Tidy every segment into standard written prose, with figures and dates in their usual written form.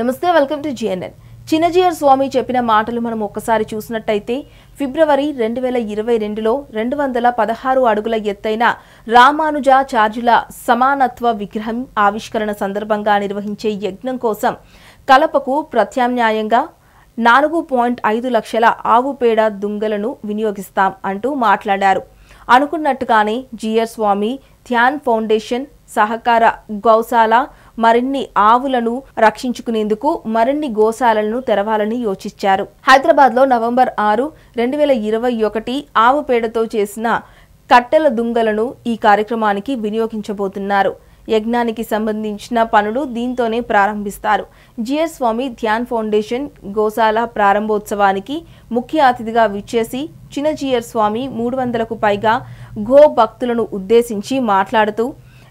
నమస్తే welcome to GNN Chinna Jeeyar Swami చెప్పిన మాటలు మనం ఒక్కసారి చూసినట్టైతే ఫిబ్రవరి 2022 లో 216 అడుగుల ఎత్తైన రామానుజ చార్జుల సమానత్వ విగ్రహం ఆవిష్కరణ సందర్భంగా నిర్వహించే యజ్ఞం కోసం కలపకు ప్రత్యామ్నాయంగా 4.5 లక్షల ఆవు పేడ దుంగలను వినియోగిస్తాం అంటూ మాట్లాడారు అనుకున్నట్టుగానే జీఆర్ స్వామి ధ్యాన్ ఫౌండేషన్ సహకార గౌశాల మరిన్ని ఆవులను రక్షించుకునేందుకు మరిన్ని గోశాలను తెరవాలని యోచించారు హైదరాబాద్ లో నవంబర్ 6, 2021 ఆవు పేడతో చేసిన కట్టెల దుంగలను ఈ కార్యక్రమానికి వినియోగించబోతున్నారు యజ్ఞానికి సంబంధించిన పనులు దీంతోనే ప్రారంభిస్తారు జీఎస్ స్వామి ధ్యాన్ ఫౌండేషన్ గోశాల ప్రారంభోత్సవానికి ముఖ్య అతిథిగా విచ్చేసి చిన్న జీఆర్ స్వామి 300కు పైగా గో భక్తులను ఉద్దేశించి మాట్లాడుతూ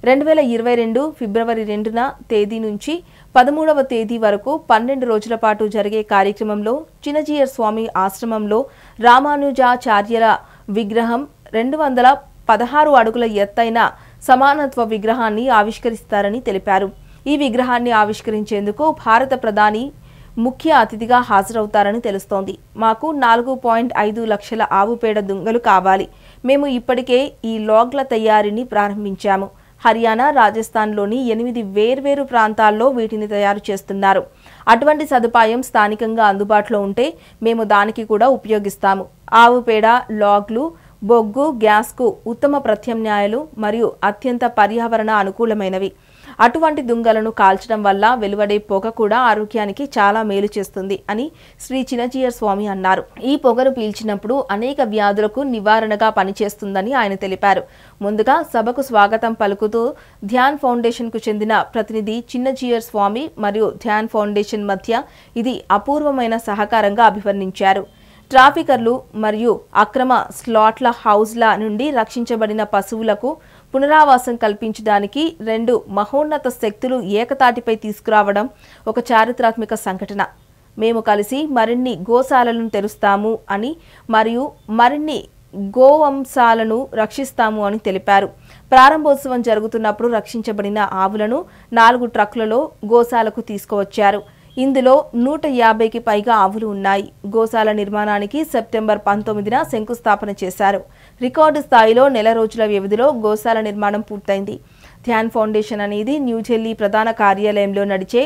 2022 ఫిబ్రవరి 2వ తేదీ నుంచి 13వ తేదీ వరకు 12 రోజుల పాటు జరిగే కార్యక్రమంలో చిన్న జీఆర్ స్వామి ఆశ్రమంలో రామానుజాచార్యుల విగ్రహం 216 అడుగుల ఎత్తైన సమానత్వ విగ్రహాన్ని ఆవిష్కరిస్తారని తెలిపారు ఈ విగ్రహాన్ని ఆవిష్కరించేందుకు భారత ప్రధాని ముఖ్య అతిథిగా హాజరవుతారని తెలుస్తోంది మాకు 4.5 లక్షల ఆవు పేడ దుంగలు కావాలి మేము ఇప్పటికే ఈ లాగ్ల తయారీని ప్రారంభించాము హర్యానా రాజస్థాన్లోని 8 వేర్వేరు ప్రాంతాల్లో వీటిని తయారు చేస్తున్నారు అటువంటి సదుపాయం స్థానికంగా అందుబాటులో ఉంటే మేము దానికి కూడా ఉపయోగిస్తాము ఆవు పేడ లాగ్లు బొగ్గు గ్యాస్కు ఉత్తమ ప్రత్యామ్నాయాలు మరియు అత్యంత పర్యావరణ అనుకూలమైనవి అటువంటి దుంగలను కాల్చడం వల్ల వెలువడే పొగ కూడా ఆరోగ్యానికి చాలా మేలు చేస్తుంది అని శ్రీ చిన్న జీఆర్ స్వామి అన్నారు ఈ పొగను పీల్చినప్పుడు అనేక వ్యాధులకు నివారణగా పనిచేస్తుందని ఆయన తెలిపారు ముందుగా సభకు స్వాగతం పలుకుతూ ధ్యాన్ ఫౌండేషన్ కు చెందిన ప్రతినిధి చిన్న జీఆర్ స్వామి మరియు ధ్యాన్ ఫౌండేషన్ మధ్య ఇది అపూర్వమైన సహకారంగా అభివర్ణించారు ట్రాఫికర్లు మరియు అక్రమ స్లాట్ల హౌజ్ల నుండి రక్షించబడిన పశువులకు పునరావాసం కల్పించడానికి 2 మహోన్నత శక్తులు ఏకతాటిపై తీసుకురావడం ఒక చారిత్రాత్మక సంఘటన మేము కలిసి మరిన్ని గోశాలను తెరుస్తాము అని మరియు మరిన్ని గోవంశాలను రక్షిస్తాము అని తెలిపారు ప్రారంభోత్సవం జరుగుతున్నప్పుడు రక్షించబడిన ఆవులను 4 ట్రక్కులలో గోశాలకు తీసుకువచ్చారు ఇందులో 150కి పైగా ఆవులు ఉన్నాయి గోశాల నిర్మాణానికి సెప్టెంబర్ 19న శంకుస్థాపన చేశారు రికార్డు స్థాయిలో నెల రోజుల వ్యవధిలో గోశాల నిర్మాణం పూర్తయింది ధ్యాన్ ఫౌండేషన్ అనేది న్యూఢిల్లీ ప్రధాన కార్యాలయంలో నడిచే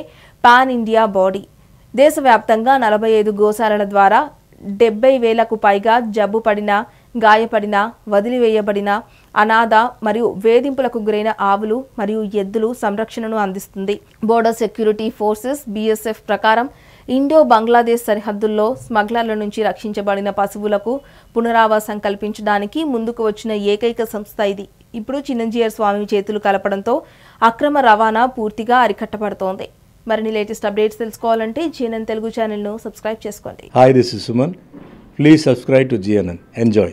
పాన్ ఇండియా బాడీ దేశవ్యాప్తంగా 45 గోశాలల ద్వారా 70,000కు పైగా జబ్బు పడిన గాయపడిన వదిలివేయబడిన అనాథ మరియు వేధింపులకు గురైన ఆవులు మరియు ఎద్దులు సంరక్షణను అందిస్తుంది బోర్డర్ సెక్యూరిటీ ఫోర్సెస్ BSF ప్రకారం ఇండో బంగ్లాదేశ్ సరిహద్దుల్లో స్మగ్లర్ల నుంచి రక్షించబడిన పశువులకు పునరావాసం కల్పించడానికి ముందుకు వచ్చిన ఏకైక సంస్థ ఇది ఇప్పుడు చిన్న జీఆర్ స్వామి చేతులు కలపడంతో అక్రమ రవాణా పూర్తిగా అరికట్టబడుతోంది మరిన్ని లేటెస్ట్ అప్డేట్స్ తెలుసుకోవాలంటే GNN తెలుగు ఛానల్ను సబ్స్క్రైబ్ చేసుకోండి hi this is Suman Please subscribe to GNN. Enjoy.